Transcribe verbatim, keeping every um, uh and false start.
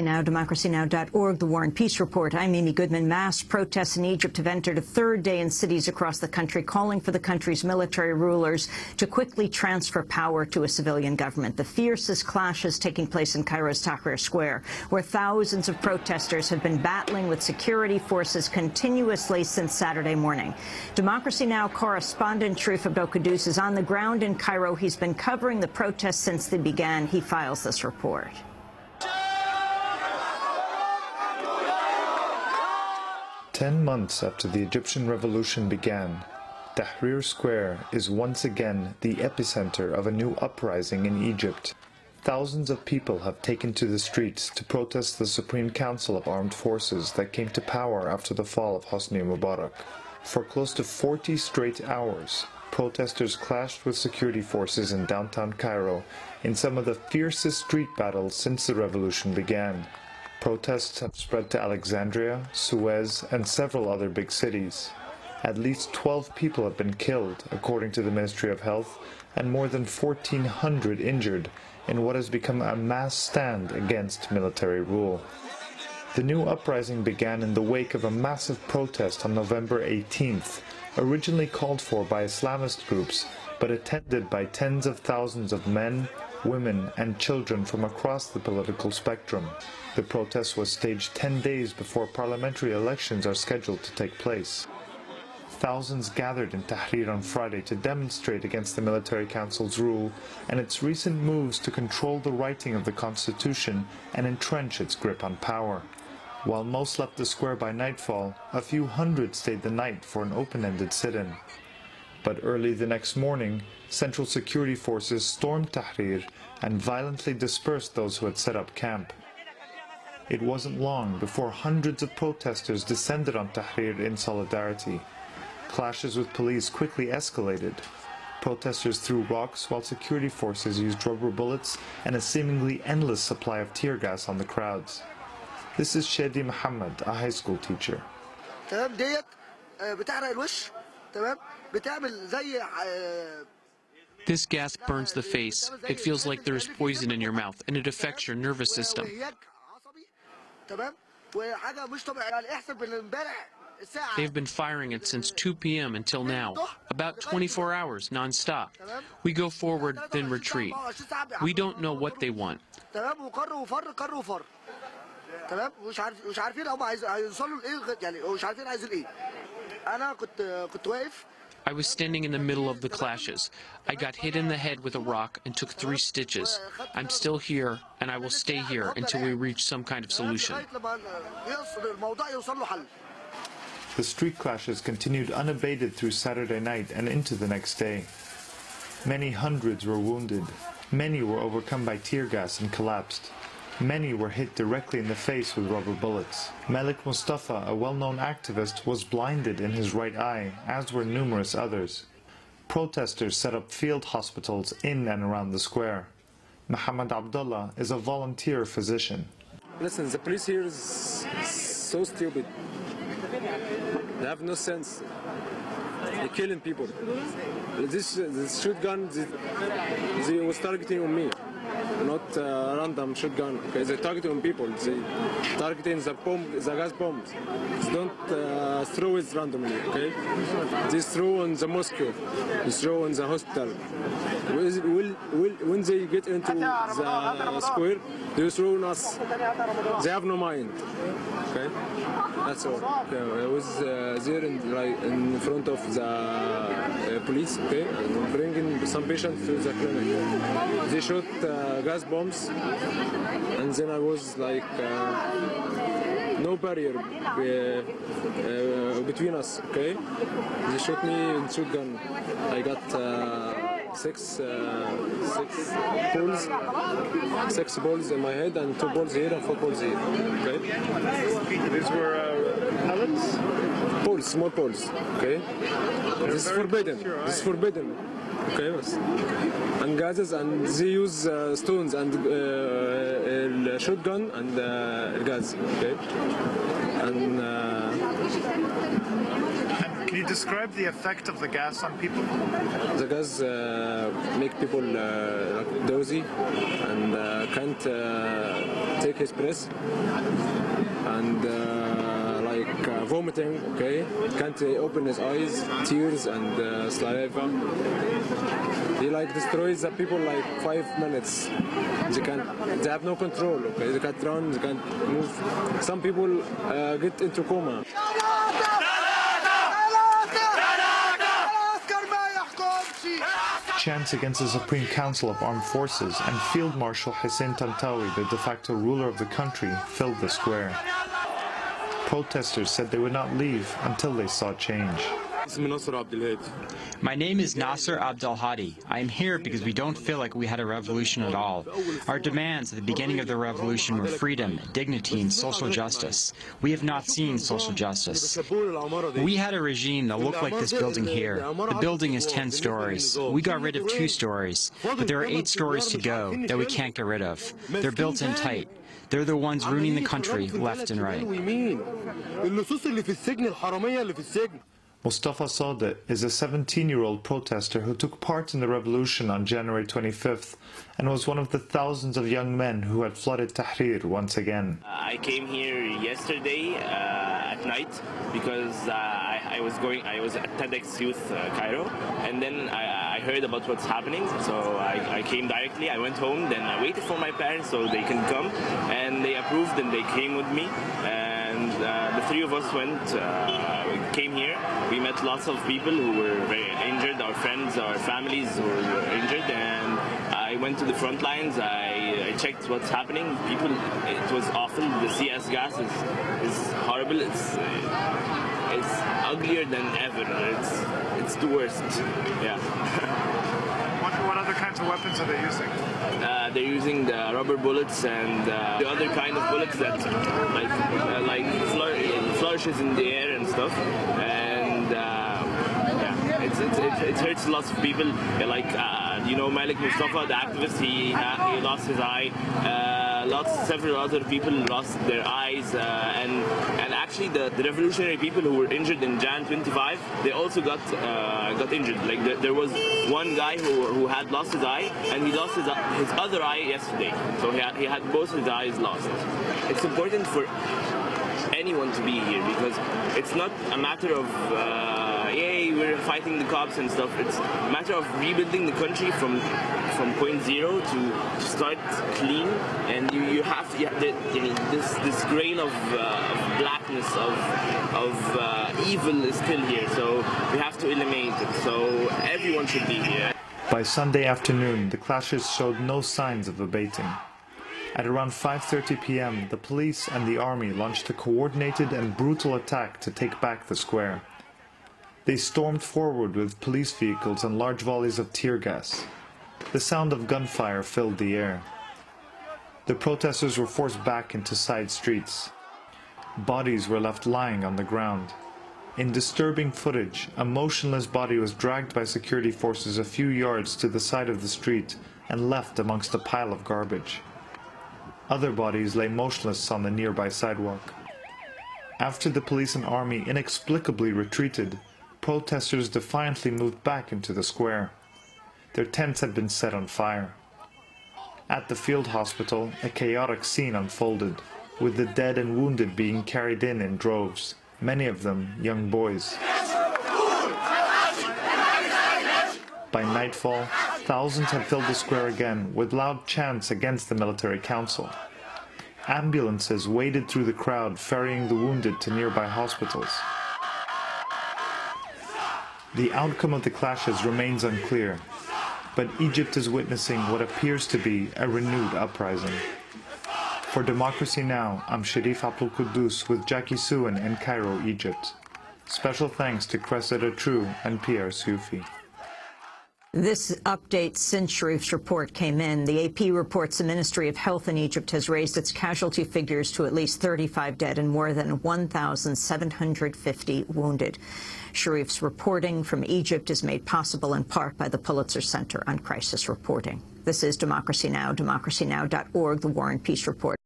Now, democracy now dot org, The War and Peace Report. I'm Amy Goodman. Mass protests in Egypt have entered a third day in cities across the country, calling for the country's military rulers to quickly transfer power to a civilian government. The fiercest clashes taking place in Cairo's Tahrir Square, where thousands of protesters have been battling with security forces continuously since Saturday morning. Democracy Now! correspondent Sharif Abdel Kouddous is on the ground in Cairo. He's been covering the protests since they began. He files this report. Ten months after the Egyptian revolution began, Tahrir Square is once again the epicenter of a new uprising in Egypt. Thousands of people have taken to the streets to protest the Supreme Council of Armed Forces that came to power after the fall of Hosni Mubarak. For close to forty straight hours, protesters clashed with security forces in downtown Cairo in some of the fiercest street battles since the revolution began. Protests have spread to Alexandria, Suez, and several other big cities. At least twelve people have been killed, according to the Ministry of Health, and more than fourteen hundred injured in what has become a mass stand against military rule. The new uprising began in the wake of a massive protest on November eighteenth, originally called for by Islamist groups, but attended by tens of thousands of men, women and children from across the political spectrum. The protest was staged ten days before parliamentary elections are scheduled to take place. Thousands gathered in Tahrir on Friday to demonstrate against the military council's rule and its recent moves to control the writing of the constitution and entrench its grip on power. While most left the square by nightfall, a few hundred stayed the night for an open-ended sit-in. But early the next morning, Central Security Forces stormed Tahrir and violently dispersed those who had set up camp. It wasn't long before hundreds of protesters descended on Tahrir in solidarity. Clashes with police quickly escalated. Protesters threw rocks while security forces used rubber bullets and a seemingly endless supply of tear gas on the crowds. This is Shady Muhammad, a high school teacher. This gas burns the face. It feels like there is poison in your mouth, and it affects your nervous system. They've been firing it since two P M until now, about twenty-four hours non-stop. We go forward, then retreat. We don't know what they want. I was standing in the middle of the clashes. I got hit in the head with a rock and took three stitches. I'm still here, and I will stay here until we reach some kind of solution. The street clashes continued unabated through Saturday night and into the next day. Many hundreds were wounded. Many were overcome by tear gas and collapsed. Many were hit directly in the face with rubber bullets. Malik Mustafa, a well-known activist, was blinded in his right eye, as were numerous others. Protesters set up field hospitals in and around the square. Mohammed Abdullah is a volunteer physician. Listen, the police here is so stupid. They have no sense. They're killing people. This, this shotgun, they, they was targeting on me. Not uh, random shotgun. Okay, they target on people. They targeting the bomb, the gas bombs. They don't uh, throw it randomly. Okay, they throw on the mosque. They throw on the hospital. Will, will, when they get into the square, they throw on us. They have no mind. Okay, that's all. Okay. I was uh, there in, right in front of the uh, police. Okay, bringing some patients to the clinic. They shot. Uh, gas bombs, and then I was like uh, no barrier uh, uh, between us. Okay, they shot me in shotgun. I got uh, six uh, six balls, six balls in my head, and two balls here and four balls here. Okay, these were uh, pellets, balls, small balls. Okay, this is forbidden. This is forbidden. Okay, and gases, and they use uh, stones and uh, shotgun and uh, gas. Okay, and. Uh, you describe the effect of the gas on people? The gas uh, make people uh, like dozy and uh, can't uh, take his breath, and uh, like uh, vomiting, okay, can't uh, open his eyes, tears and uh, saliva. He like destroys the people like five minutes. They can, they have no control. Okay, they can't run, they can't move. Some people uh, get into coma. Chants against the Supreme Council of Armed Forces and Field Marshal Hussein Tantawi, the de facto ruler of the country, filled the square. Protesters said they would not leave until they saw change. My name is Nasser Abdelhadi. I am here because we don't feel like we had a revolution at all. Our demands at the beginning of the revolution were freedom, dignity, and social justice. We have not seen social justice. We had a regime that looked like this building here. The building is ten stories. We got rid of two stories, but there are eight stories to go that we can't get rid of. They're built in tight. They're the ones ruining the country left and right. Mustafa Sadeh is a seventeen-year-old protester who took part in the revolution on January twenty-fifth and was one of the thousands of young men who had flooded Tahrir once again. I came here yesterday uh, at night because uh, I, I was going, I was at TEDx Youth uh, Cairo, and then I, I heard about what's happening, so I, I came directly. I went home, then I waited for my parents so they can come, and they approved and they came with me. Uh, And uh, the three of us went, uh, we came here, we met lots of people who were very injured, our friends, our families who were injured, and I went to the front lines, I, I checked what's happening. People, it was awful, the C S gas is, is horrible, it's, it's uglier than ever, it's, it's the worst, yeah. what, what other kinds of weapons are they using? Uh, they're using the rubber bullets and uh, the other kind of bullets that like uh, like flour flourishes in the air and stuff, and uh, yeah, it's, it's, it, it hurts lots of people. Yeah, like uh, you know, Malik Mustafa, the activist, he uh, he lost his eye. Uh, lots several other people lost their eyes, uh, and and actually the, the revolutionary people who were injured in January twenty-fifth, they also got uh, got injured. Like the, there was one guy who who had lost his eye, and he lost his his other eye yesterday. So he had, he had both his eyes lost. It's important for anyone to be here because it's not a matter of uh, yay, we're fighting the cops and stuff. It's a matter of rebuilding the country from from point zero to start clean, and you, you have you have the, this this grain of, uh, of blackness of of uh, evil is still here, so we have to eliminate it. So everyone should be here. By Sunday afternoon, the clashes showed no signs of abating. At around five thirty p m, the police and the army launched a coordinated and brutal attack to take back the square. They stormed forward with police vehicles and large volleys of tear gas. The sound of gunfire filled the air. The protesters were forced back into side streets. Bodies were left lying on the ground. In disturbing footage, a motionless body was dragged by security forces a few yards to the side of the street and left amongst a pile of garbage. Other bodies lay motionless on the nearby sidewalk. After the police and army inexplicably retreated, protesters defiantly moved back into the square. Their tents had been set on fire. At the field hospital, a chaotic scene unfolded, with the dead and wounded being carried in in droves, many of them young boys. By nightfall, thousands had filled the square again with loud chants against the military council. Ambulances waded through the crowd, ferrying the wounded to nearby hospitals. The outcome of the clashes remains unclear, but Egypt is witnessing what appears to be a renewed uprising. For Democracy Now!, I'm Sharif Abdel Kouddous with Jackie Suen in Cairo, Egypt. Special thanks to Cressida True and Pierre Sufi. This update since Sharif's report came in. The A P reports the Ministry of Health in Egypt has raised its casualty figures to at least thirty-five dead and more than one thousand seven hundred fifty wounded. Sharif's reporting from Egypt is made possible in part by the Pulitzer Center on Crisis Reporting. This is Democracy Now!, democracy now dot org, the War and Peace Report.